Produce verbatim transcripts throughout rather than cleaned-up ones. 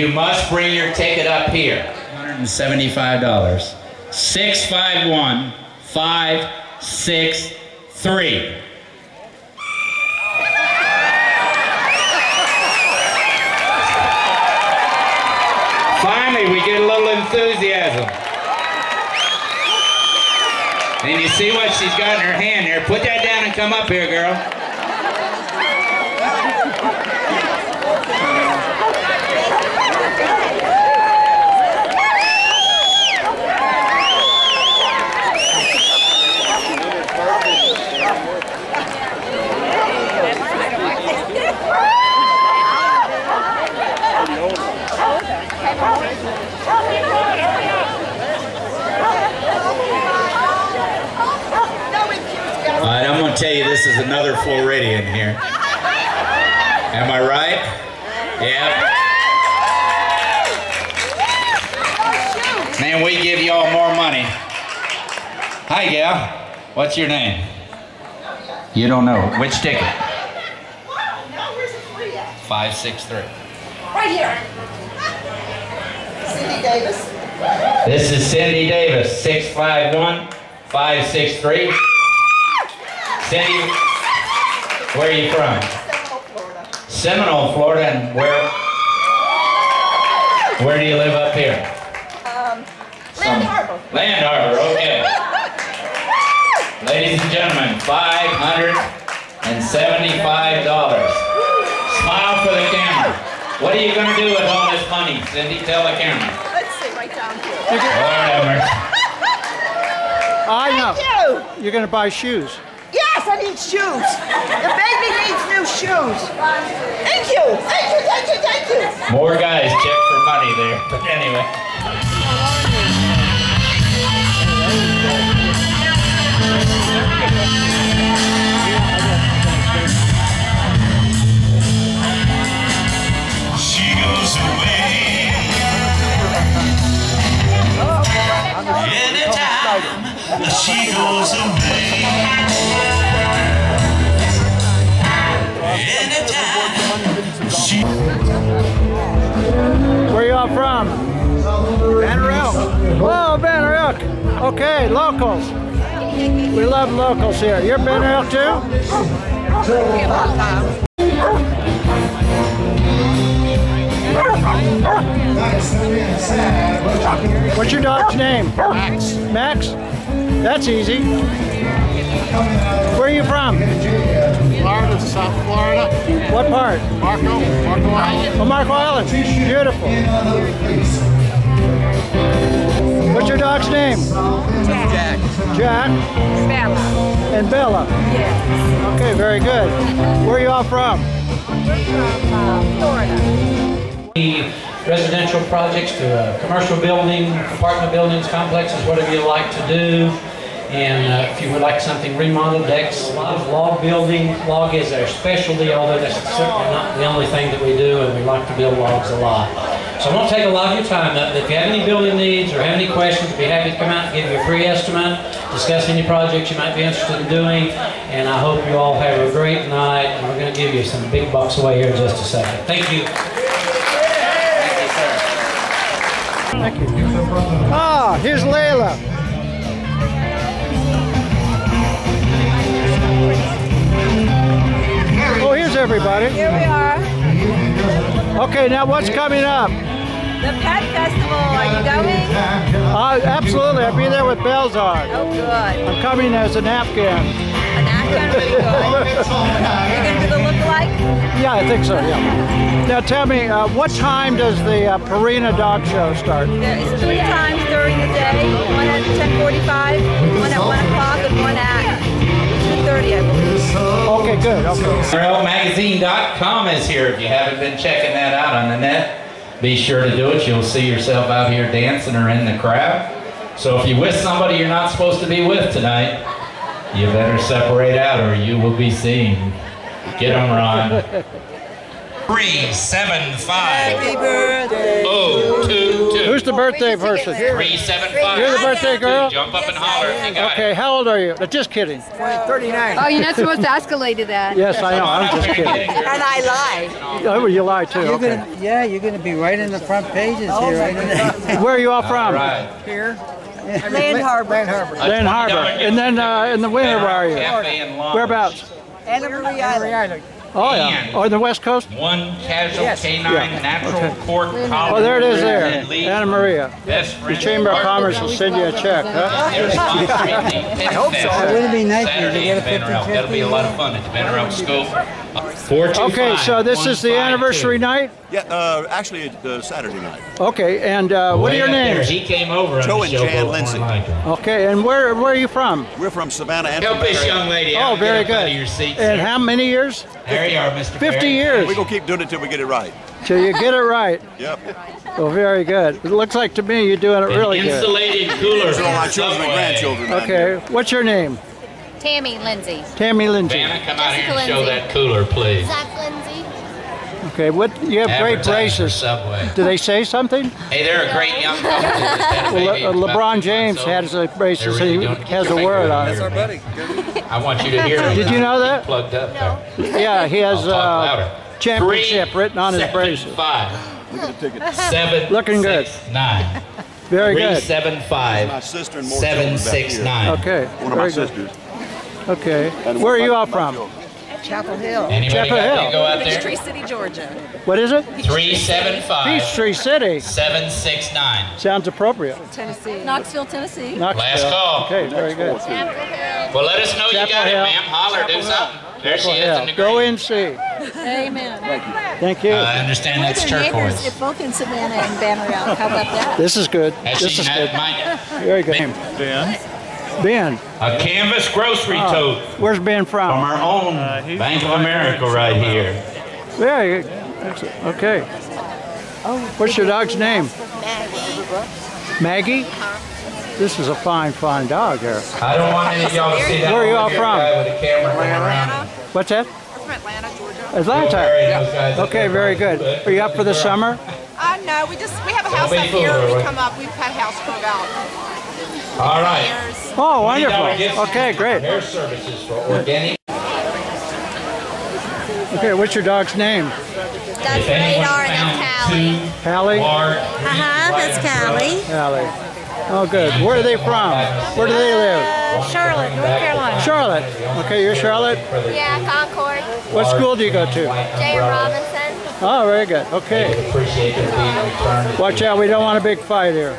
You must bring your ticket up here. one hundred seventy-five dollars. six five one, five six three. Finally, we get a little enthusiasm. And you see what she's got in her hand here. Put that down and come up here, girl. Alright, I'm going to tell you, this is another Floridian here. Am I right? Yeah. Man, we give y'all more money. Hi, gal. What's your name? You don't know. Which ticket? five six three. Right here. Cindy Davis. This is Cindy Davis, six five one, five six three. Cindy, where are you from? Seminole, Florida. Seminole, Florida, and where? Where do you live up here? Um, Land Harbor. Land Harbor, okay. Ladies and gentlemen, five hundred seventy-five dollars. Smile for the camera. What are you going to do with all this money, Cindy? Tell the camera. Let's sit right down here. Whatever. I know. Thank you. You're going to buy shoes. Yes, I need shoes. The baby needs new shoes. Thank you. Thank you, thank you, thank you. More guys check for money there. But anyway. Anytime she goes away, anytime she... Where y'all from? Banner Elk. Whoa, Banner Elk. Okay, locals. We love locals here. You're Banner Elk too? What's your dog's name? Max. Max? That's easy. Where are you from? Florida, South Florida. What part? Marco. Marco Island. Oh, Marco Island. Beautiful. What's your dog's name? Jack. Jack. Jack? Bella. And Bella? Yes. Okay, very good. Where are you all from? We're from uh, Florida. Residential projects to uh, commercial building, apartment buildings, complexes, whatever you like to do. And uh, if you would like something remodeled, decks, a lot of log building. Log is our specialty, although that's certainly not the only thing that we do, and we like to build logs a lot. So I won't take a lot of your time up, but if you have any building needs or have any questions, I'd be happy to come out and give you a free estimate, discuss any projects you might be interested in doing, and I hope you all have a great night, and we're going to give you some big bucks away here in just a second. Thank you. Thank you. Ah, here's Layla. Oh, here's everybody. Here we are. Okay, now what's coming up? The Pet Festival. Are you going? Uh, absolutely. I'll be there with Belzard. Oh, good. I'm coming as an Afghan. An Afghan would be good. You're going to do the look-alike? Yeah, I think so, yeah. Now tell me, uh, what time does the uh, Purina Dog Show start? There is three times during the day, one at ten forty-five, one at one o'clock, and one at two thirty, I believe. Okay, good, okay. Banner Elk Magazine dot com is here. If you haven't been checking that out on the net, be sure to do it. You'll see yourself out here dancing or in the crowd. So if you're with somebody you're not supposed to be with tonight, you better separate out or you will be seen. Get them, Ron. three seven five oh two two. Who's the birthday person? three seven five. You're the birthday girl? Jump up and holler. You got okay, it. How old are you? Just kidding. thirty-nine. Oh, you're not supposed to escalate to that. Yes, I know. I'm just kidding. And I lied. Oh, you lied too. You're okay. Gonna, yeah, you're going to be right in the front pages oh, here. Right now. Where are you all from? All right. Here. Land Harbor. Land Harbor. Land Harbor. And then uh, in the winter, where are you? Whereabouts? Anna Maria Island. Oh yeah. Oh, the West Coast. One casual yes. canine yeah. natural okay. court collar. Oh, there it is there. Anna Maria. Best friend. The Chamber of Commerce will send you a check, huh? I hope so. It would be nice to get a fifty. That'll be a lot of fun at the Banner Elk Scope. Okay, so this is the anniversary night? Yeah, uh, actually uh, Saturday night. Okay, and uh, what are your names? He came over. Joe and Jan Lindsay. Okay, and where where are you from? We're from Savannah. Help this young lady out. Oh, very good. And how many years? There you are, Mister Fifty years. We're gonna keep doing it till we get it right. Till you get it right. Yep. Well, very good. It looks like to me you're doing it really good. Insulated coolers for my children and grandchildren. Okay, what's your name? Tammy Lindsay. Tammy Lindsay. Banna, come out here and show that cooler, please. Zach Lindsay. Okay, what you have great braces. Subway. Do they say something? Hey, they're a great young couple. Well, Le LeBron James has a braces. Really he has a word on it. That's our buddy. I want you to hear it. Did you know that? Plugged up. No. Yeah, he has a championship written on his braces. Five. Look at the ticket. Seven. Looking good. Nine. Very good. Three seven five. My sister and more children. Seven six nine. Okay. One of my sisters. Okay. And where are you all from? Chapel Hill. Anybody Chapel Hill. Go out there? Peachtree City, Georgia. What is it? three seven five. Peachtree City. seven six nine. Sounds appropriate. Tennessee. Knoxville, Tennessee. Knoxville. Last call. Okay, very good. Well, let us know Chapel you got Hill. It, ma'am. Holler, Chapel do something. Hill. There Chapel she is in the go and see. Amen. Thank you. Thank you. Uh, I understand that's turquoise. If both in Savannah and Banner Elk. How about that? This is good. As this is good. Very good. Dan. Ben. A canvas grocery oh. tote. Where's Ben from? From our own uh, Bank of America right here. There yeah, okay. Oh, what's your dog's name? Maggie. Maggie? This is a fine, fine dog here. I don't want any of y'all to see that. Where are you all from? Atlanta. What's that? We're from Atlanta, Georgia. Atlanta. Yeah. Okay, very good. Are you up for the summer? Uh, no, we just, we have a house up here. We come up, we've had a house for about. All right. Oh, wonderful. Okay, great. Hair services for organic. Okay, what's your dog's name? That's Radar and that's Callie. Callie? Uh-huh, that's Callie. Callie. Oh, good. Where are they from? Where do they live? Uh, Charlotte, North Carolina. Charlotte. Okay, you're Charlotte? Yeah, Concord. What school do you go to? J. Robinson. Oh, very good. Okay. Watch out, we don't want a big fight here.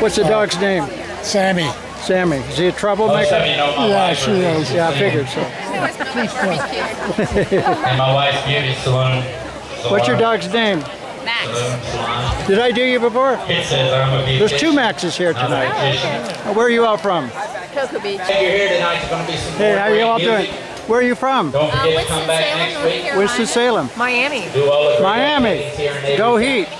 What's the dog's name? Sammy. Sammy. Is he a troublemaker? Oh, you know yeah, she is. Yeah, I figured so. And my wife's beauty salon. What's your dog's name? Max. Did I do you before? There's two Maxes here tonight. Where are you all from? Cocoa Beach. Hey, how are you all doing? Where are you from? Don't forget uh, Winston-Salem, North Carolina. Winston-Salem. Miami. Miami. Go Heat.